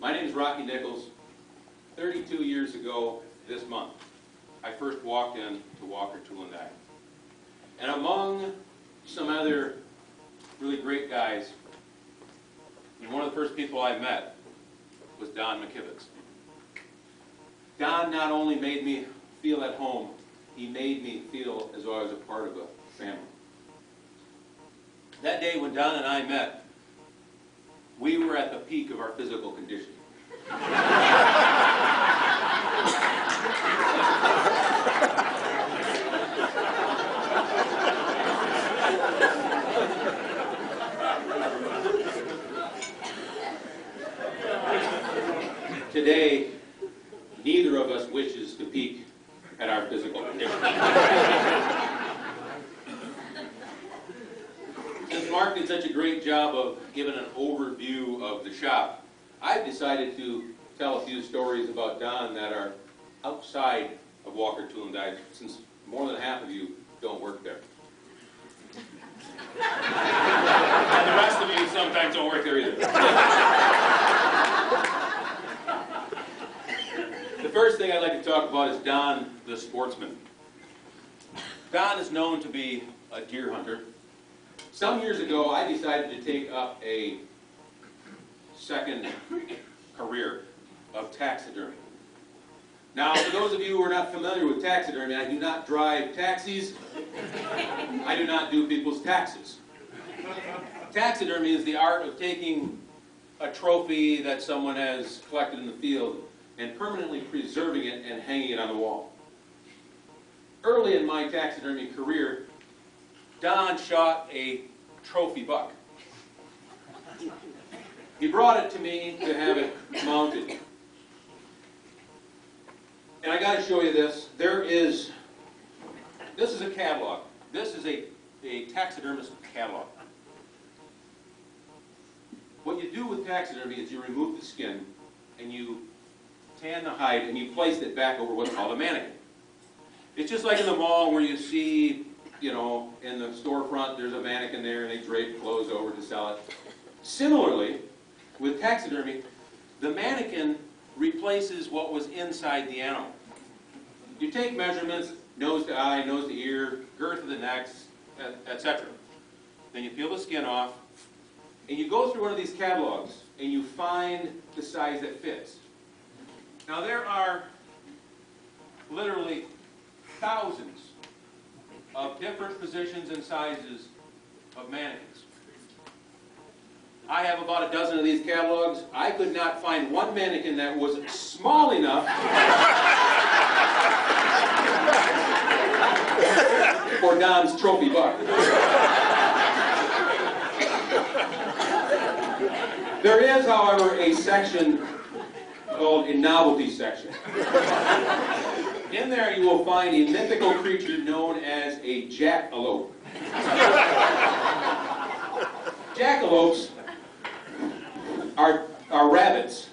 My name is Rocky Nichols. 32 years ago this month, I first walked in to Walker Tool and Die. And among some other really great guys, and one of the first people I met was Don McKibbicks. Don not only made me feel at home, he made me feel as though I was a part of a family. That day when Don and I met, we were at the peak of our physical condition. Today, neither of us wishes to peak at our physical condition. Since Mark did such a great job of giving an overview of the shop, I've decided to tell a few stories about Don that are outside of Walker Tool and Die, since more than half of you don't work there. And the rest of you sometimes don't work there either. The first thing I'd like to talk about is Don the sportsman. Don is known to be a deer hunter. Some years ago, I decided to take up a second career of taxidermy. Now, for those of you who are not familiar with taxidermy, I do not drive taxis. I do not do people's taxes. Taxidermy is the art of taking a trophy that someone has collected in the field and permanently preserving it and hanging it on the wall. Early in my taxidermy career, Don shot a trophy buck. He brought it to me to have it mounted. And I gotta show you this. This is a catalog. This is a taxidermist catalog. What you do with taxidermy is you remove the skin and you tan the hide, and you place it back over what's called a mannequin. It's just like in the mall where you see, you know, in the storefront there's a mannequin there and they drape clothes over to sell it. Similarly, with taxidermy, the mannequin replaces what was inside the animal. You take measurements, nose to eye, nose to ear, girth of the neck, etc. Then you peel the skin off, and you go through one of these catalogs, and you find the size that fits. Now, there are literally thousands of different positions and sizes of mannequins. I have about a dozen of these catalogs. I could not find one mannequin that was small enough for Don's trophy buck. There is, however, a section called a novelty section. In there you will find a mythical creature known as a jackalope. Jackalopes are rabbits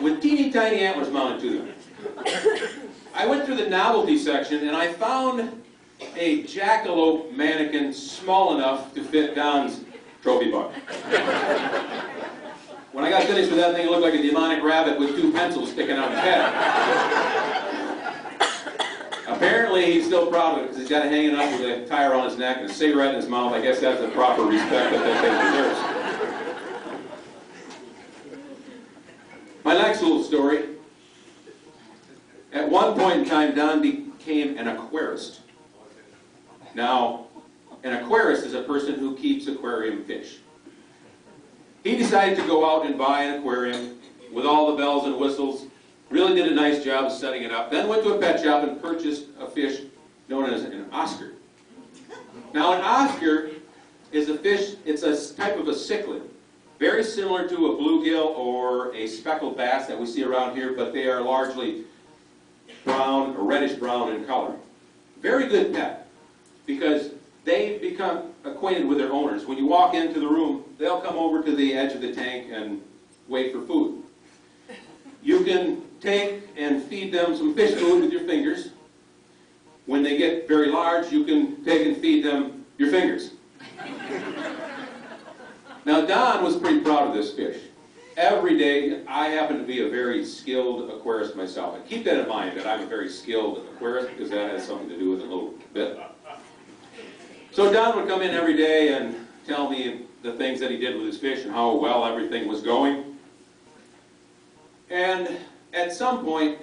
with teeny tiny antlers mounted to them. I went through the novelty section and I found a jackalope mannequin small enough to fit Don's trophy buck. When I got finished with that thing, it looked like a demonic rabbit with two pencils sticking out of his head. Apparently, he's still proud of it because he's got it hanging up with a tire on his neck and a cigarette in his mouth. I guess that's the proper respect that that thing deserves. My next little story. At one point in time, Don became an aquarist. Now, an aquarist is a person who keeps aquarium fish. He decided to go out and buy an aquarium with all the bells and whistles, really did a nice job of setting it up, then went to a pet shop and purchased a fish known as an oscar. Now, an oscar is a fish, it's a type of a cichlid, very similar to a bluegill or a speckled bass that we see around here, but they are largely brown or reddish-brown in color. Very good pet, because they become acquainted with their owners. When you walk into the room, they'll come over to the edge of the tank and wait for food. You can take and feed them some fish food with your fingers. When they get very large, you can take and feed them your fingers. Now, Don was pretty proud of this fish. every day. I happen to be a very skilled aquarist myself. And keep that in mind, that I'm a very skilled aquarist, because that has something to do with it a little bit. So Don would come in every day and tell me the things that he did with his fish and how well everything was going. And at some point,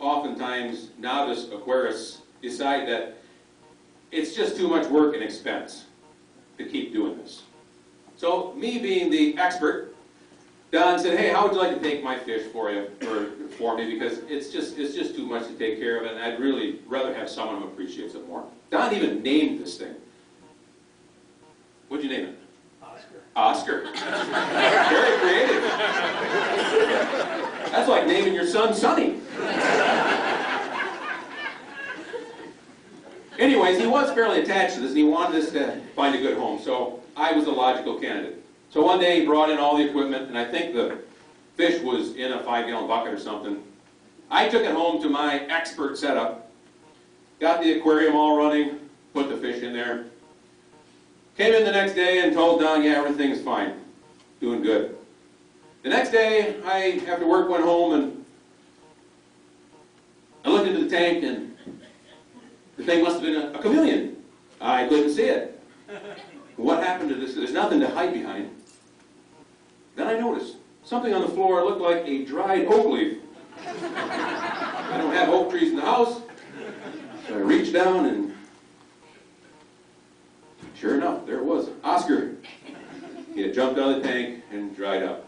oftentimes, novice aquarists decide that it's just too much work and expense to keep doing this. So, me being the expert, Don said, "Hey, how would you like to take my fish for me? Because it's just too much to take care of, and I'd really rather have someone who appreciates it more." Don even named this thing. What'd you name it? Oscar. Very creative. That's like naming your son Sonny. Anyways, he was fairly attached to this, and he wanted this to find a good home, so I was a logical candidate. So one day he brought in all the equipment, and I think the fish was in a 5-gallon bucket or something. I took it home to my expert setup, got the aquarium all running, put the fish in there. Came in the next day and told Don, "Yeah, everything's fine, doing good." The next day, I, after work, went home and I looked into the tank, and the thing must have been a chameleon. I couldn't see it. What happened to this? There's nothing to hide behind. Then I noticed something on the floor looked like a dried oak leaf. I don't have oak trees in the house, so I reached down and sure enough, there it was, Oscar. He had jumped out of the tank and dried up.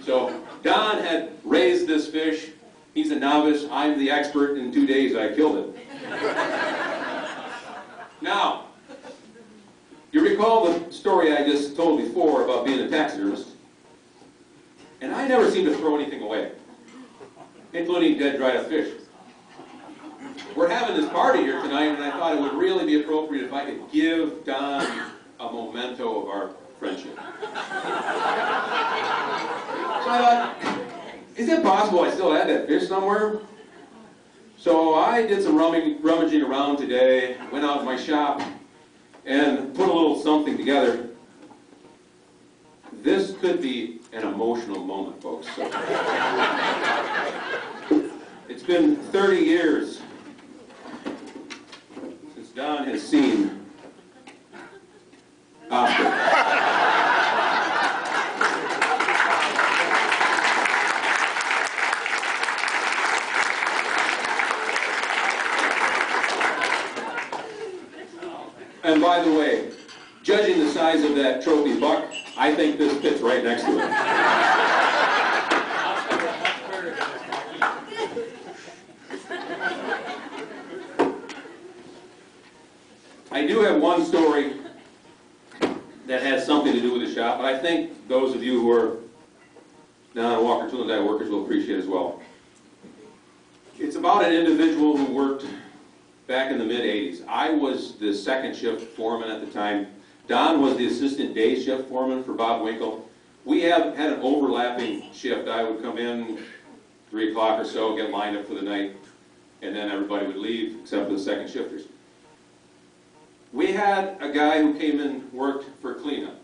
So Don had raised this fish. He's a novice. I'm the expert. In 2 days, I killed it. Now, you recall the story I just told before about being a taxidermist. And I never seem to throw anything away, including dead, dried-up fish. We're having this party here tonight, and I thought it would really be appropriate if I could give Don a memento of our friendship. So I thought, is it possible I still had that fish somewhere? So I did some rummaging around today, went out to my shop, and put a little something together. This could be an emotional moment, folks. So. It's been 30 years since Don has seen Oscar. And by the way, judging the size of that trophy buck, I think this fits right next to it. I do have one story that has something to do with the shop, but I think those of you who are non Walker Tool and Die workers will appreciate as well. It's about an individual who worked back in the mid-80s. I was the second shift foreman at the time. Don was the assistant day shift foreman for Bob Winkle. We have had an overlapping shift. I would come in 3 o'clock or so, get lined up for the night, and then everybody would leave except for the second shifters. We had a guy who came and worked for cleanup.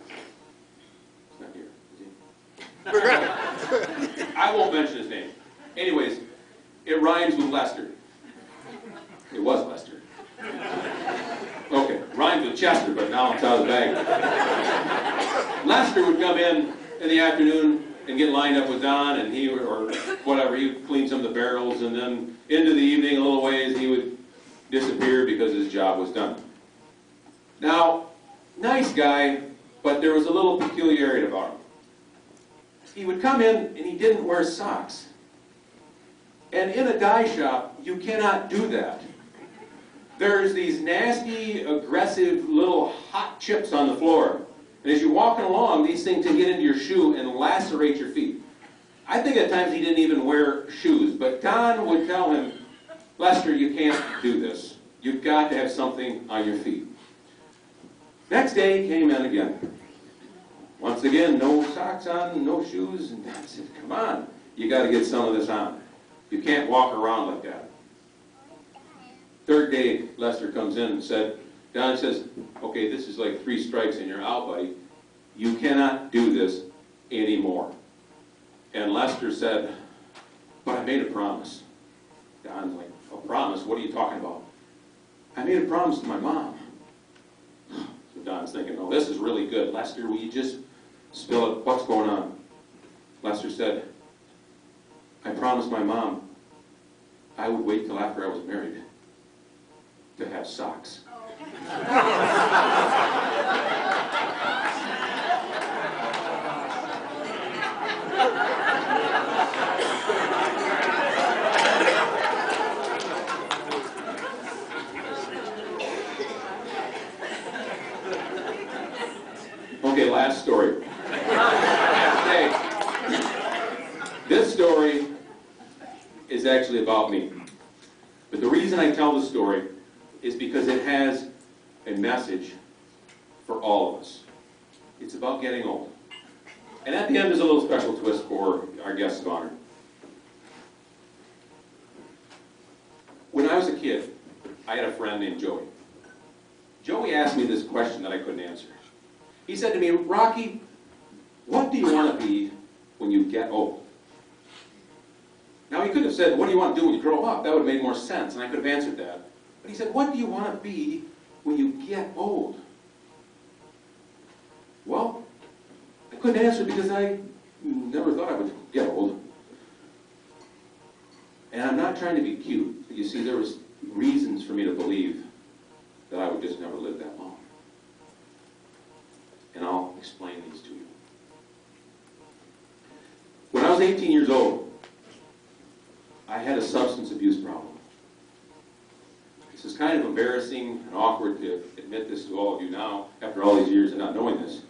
He's not here, is he? I won't mention his name. Anyways, it rhymes with Lester. It was Lester. Okay, rhymes with Chester, but now it's out of the bag. Lester would come in the afternoon and get lined up with Don, and he would, or whatever, he would clean some of the barrels, and then into the evening a little ways, he would disappeared because his job was done. Now, nice guy, but there was a little peculiarity about him. He would come in and he didn't wear socks. And in a dye shop, you cannot do that. There's these nasty, aggressive little hot chips on the floor. And as you're walking along, these things can get into your shoe and lacerate your feet. I think at times he didn't even wear shoes, but Don would tell him, "Lester, you can't do this. You've got to have something on your feet." Next day, he came in again. Once again, no socks on, no shoes, and Don said, "Come on, you got to get some of this on. You can't walk around like that." Third day, Lester comes in and said, Don says, "Okay, this is like 3 strikes and you're out, buddy. You cannot do this. anymore. And Lester said, but I made a promise. Don's like, a promise? What are you talking about? I made a promise to my mom. So Don's thinking, oh, this is really good. Lester, will you just spill it? What's going on? Lester said, I promised my mom I would wait till after I was married to have socks. Okay, last story. This story is actually about me. But the reason I tell the story is because it has a message for all of us. It's about getting old. And at the end there's a little special twist for our guests of honor. When I was a kid, I had a friend named Joey. Joey asked me this question that I couldn't answer. He said to me, Rocky, what do you want to be when you get old? Now he could have said, what do you want to do when you grow up? That would have made more sense, and I could have answered that. But he said, what do you want to be when you get old? Well, I couldn't answer because I never thought I would get old. And I'm not trying to be cute, but you see, there was reasons for me to believe that I would just never live that long. And I'll explain these to you. When I was 18 years old, I had a substance abuse problem. This is kind of embarrassing and awkward to admit this to all of you now, after all these years of not knowing this.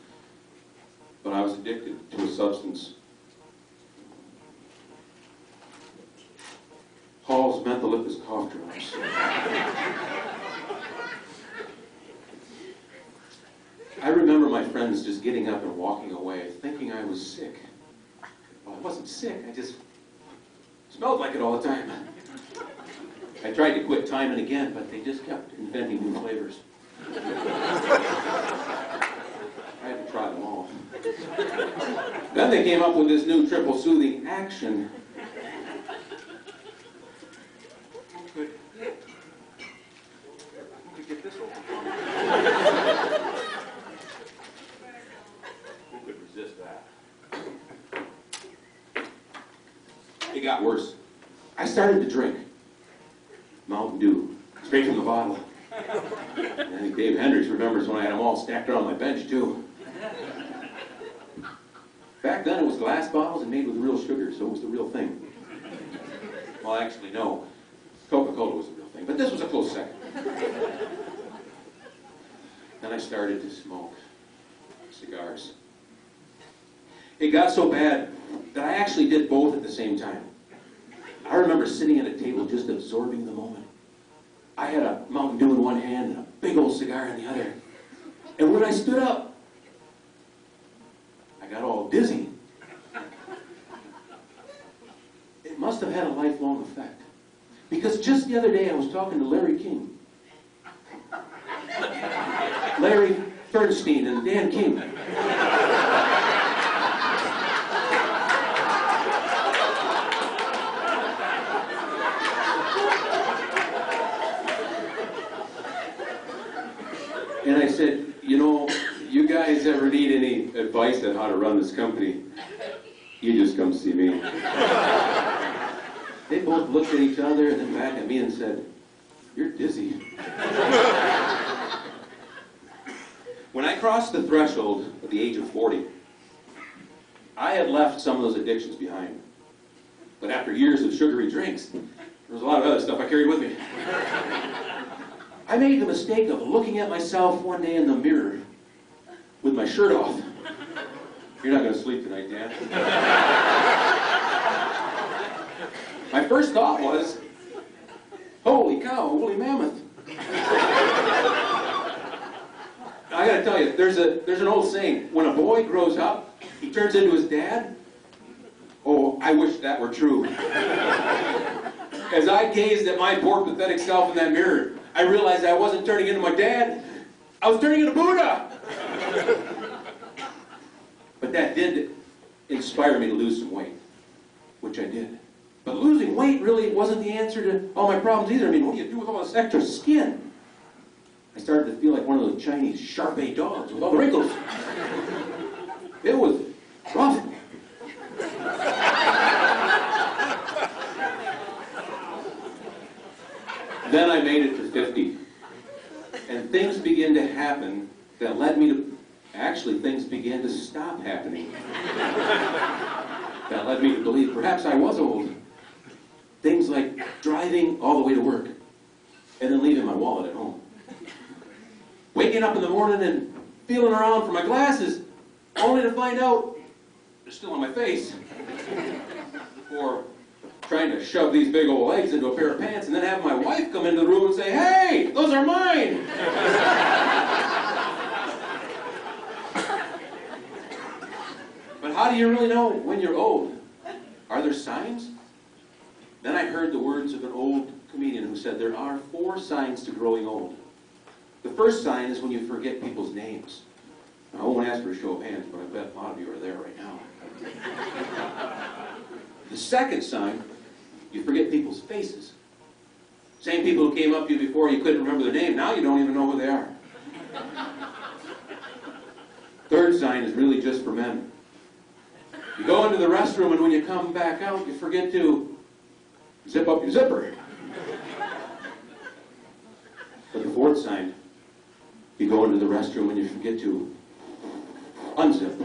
But I was addicted to a substance Paul's mentholithus cough drops. I remember my friends just getting up and walking away, thinking I was sick. Well, I wasn't sick, I just smelled like it all the time. I tried to quit time and again, but they just kept inventing new flavors. I had to try them all. Then they came up with this new triple soothing action. Who could get this over? Who could resist that? It got worse. I started to drink Mountain Dew, straight from the bottle. And I think Dave Hendricks remembers when I had them all stacked around my bench, too. Back then, it was glass bottles and made with real sugar, so it was the real thing. Well, actually, no. Coca-Cola was the real thing, but this was a close second. Then I started to smoke cigars. It got so bad that I actually did both at the same time. I remember sitting at a table just absorbing the moment. I had a Mountain Dew in one hand and a big old cigar in the other. And when I stood up, I got all dizzy. It must have had a lifelong effect. Because just the other day I was talking to Larry King. Larry Fernstein and Dan King. And I said, you know, you guys ever need any advice on how to run this company, you just come see me. They both looked at each other and then back at me and said, you're dizzy. When I crossed the threshold at the age of 40, I had left some of those addictions behind. But after years of sugary drinks, there was a lot of other stuff I carried with me. I made the mistake of looking at myself one day in the mirror with my shirt off. You're not going to sleep tonight, Dan. My first thought was, holy cow, woolly mammoth. I got to tell you, there's an old saying, when a boy grows up, he turns into his dad. Oh, I wish that were true. As I gazed at my poor pathetic self in that mirror, I realized I wasn't turning into my dad, I was turning into Buddha! But that did inspired me to lose some weight, which I did. But losing weight really wasn't the answer to all my problems either. I mean, what do you do with all this extra skin? I started to feel like one of those Chinese Shar-Pei dogs with all the wrinkles. It was rough. Then I made it to 50. And things began to happen that led me to... Actually, things began to stop happening. That led me to believe perhaps I was old. Things like driving all the way to work and then leaving my wallet at home. Waking up in the morning and feeling around for my glasses only to find out they're still on my face. Or trying to shove these big old legs into a pair of pants and then have my wife come into the room and say, "Hey, those are mine!" But how do you really know when you're old? Are there signs? Then I heard the words of an old comedian who said, there are 4 signs to growing old. The first sign is when you forget people's names. Now, I won't ask for a show of hands, but I bet a lot of you are there right now. The second sign, you forget people's faces. Same people who came up to you before, you couldn't remember their name, now you don't even know who they are. Third sign is really just for men. You go into the restroom and when you come back out, you forget to zip up your zipper. But the fourth sign, you go into the restroom and you forget to unzip.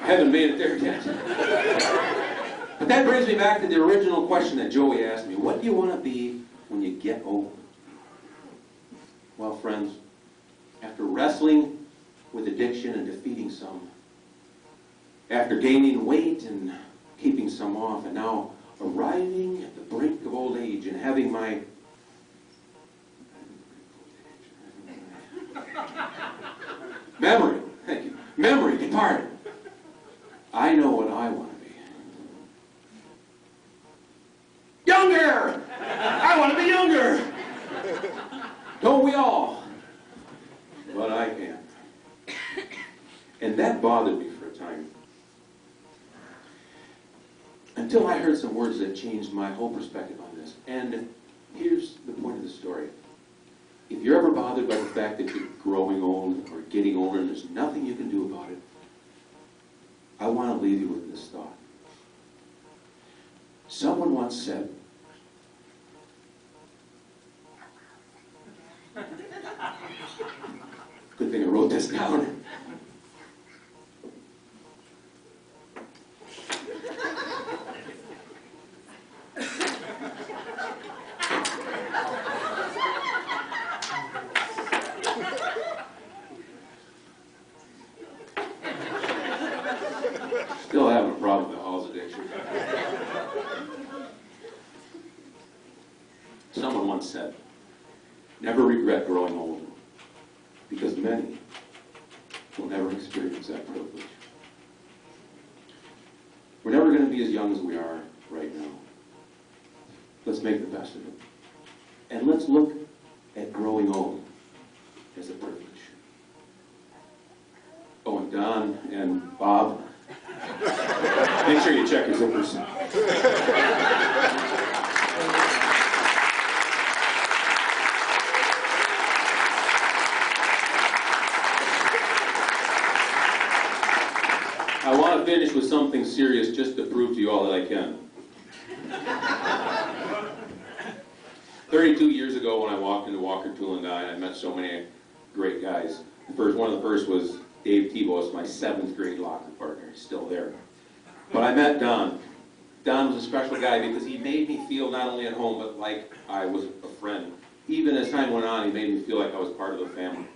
Haven't made it there yet. But that brings me back to the original question that Joey asked me. What do you want to be when you get old? Well, friends, after wrestling with addiction and defeating some, after gaining weight and keeping some off, and now arriving at the brink of old age and having my... memory, thank you, memory depart. I know what I want to be. Younger! I want to be younger! Don't we all? But I can't. And that bothered me for a time. Until I heard some words that changed my whole perspective on this. And here's the point of the story. If you're ever bothered by the fact that you're growing old or getting older and there's nothing you can do about it, I want to leave you with this thought. Someone once said, good thing I wrote this down. I want to finish with something serious just to prove to you all that I can. 32 years ago when I walked into Walker Tool and Die, I met so many great guys. One of the first was Dave Tebos, my 7th grade locker partner. He's still there. But I met Don. Don was a special guy because he made me feel not only at home, but like I was a friend. Even as time went on, he made me feel like I was part of the family.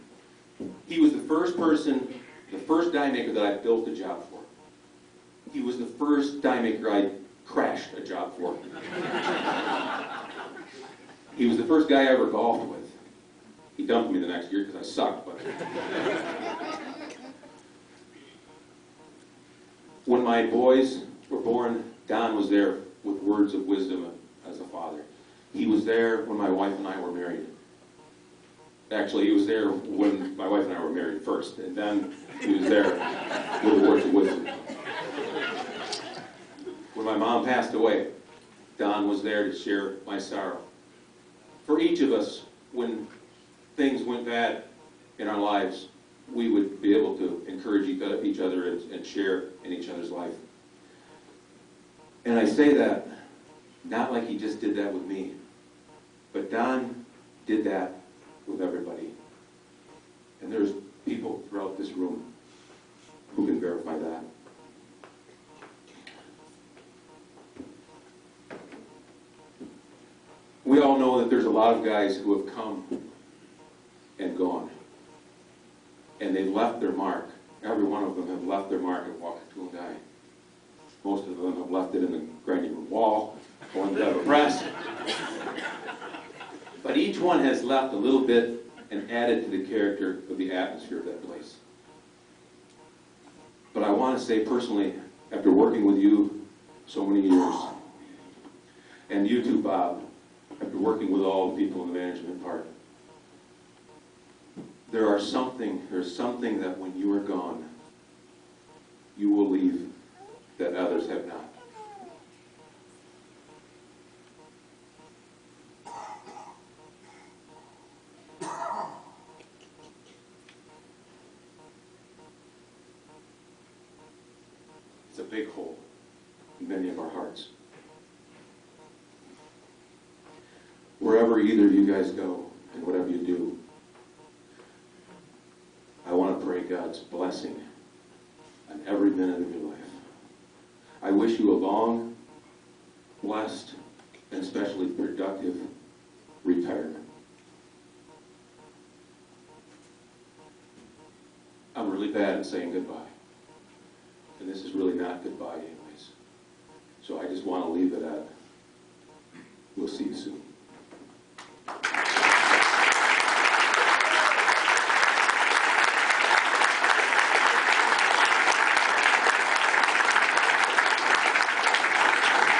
He was the first person, the first die maker that I built a job for. He was the first die maker I crashed a job for. He was the first guy I ever golfed with. He dumped me the next year because I sucked, but... When my boys were born, Don was there with words of wisdom as a father. He was there when my wife and I were married. Actually, he was there when my wife and I were married first, and then he was there with the words of wisdom. When my mom passed away, Don was there to share my sorrow. For each of us, when things went bad in our lives, we would be able to encourage each other and share in each other's life. And I say that not like he just did that with me, but Don did that with everybody. And there's people throughout this room who can verify that. We all know that there's a lot of guys who have come and gone, and they've left their mark. Every one of them have left their mark at Walker Tool and Die. Most of them have left it in the grinding room wall, going to the press. But each one has left a little bit and added to the character of the atmosphere of that place. But I want to say personally, after working with you so many years, and you too, Bob, after working with all the people in the management part, there's something that when you are gone, you will leave that others have not. It's a big hole in many of our hearts. Wherever either of you guys go and whatever you do, I want to pray God's blessing on every minute of your life. I wish you a long, blessed, and especially productive retirement. I'm really bad at saying goodbye. And this is really not goodbye anyways. So I just want to leave it at, we'll see you soon.